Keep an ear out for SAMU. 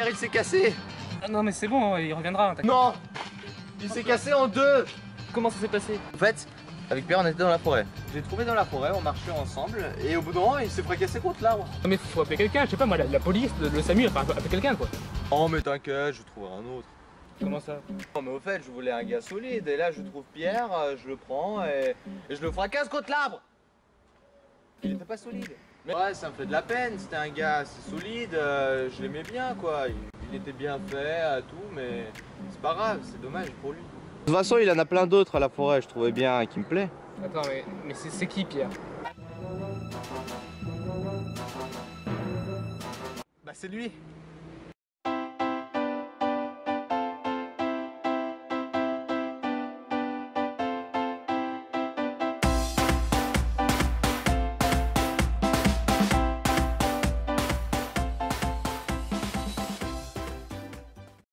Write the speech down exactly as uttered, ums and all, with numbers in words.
hier il s'est cassé. Ah non mais c'est bon, il reviendra. Non, il s'est cassé en deux. Comment ça s'est passé? En fait, avec Pierre on était dans la forêt. J'ai trouvé dans la forêt, on marchait ensemble et au bout d'un moment il s'est fracassé contre l'arbre. Non mais faut appeler quelqu'un, je sais pas moi, la, la police, le, le SAMU, enfin appeler quelqu'un quoi. Oh mais t'inquiète, je trouverai un autre. Comment ça? Non mais au fait, je voulais un gars solide et là je trouve Pierre, je le prends et, et je le fracasse contre l'arbre. Il était pas solide. Ouais, ça me fait de la peine, c'était un gars assez solide, euh, je l'aimais bien quoi, il, il était bien fait, tout, mais c'est pas grave, c'est dommage pour lui. De toute façon, il en a plein d'autres à la forêt, je trouvais bien qui me plaît. Attends, mais, mais c'est qui Pierre? Bah c'est lui.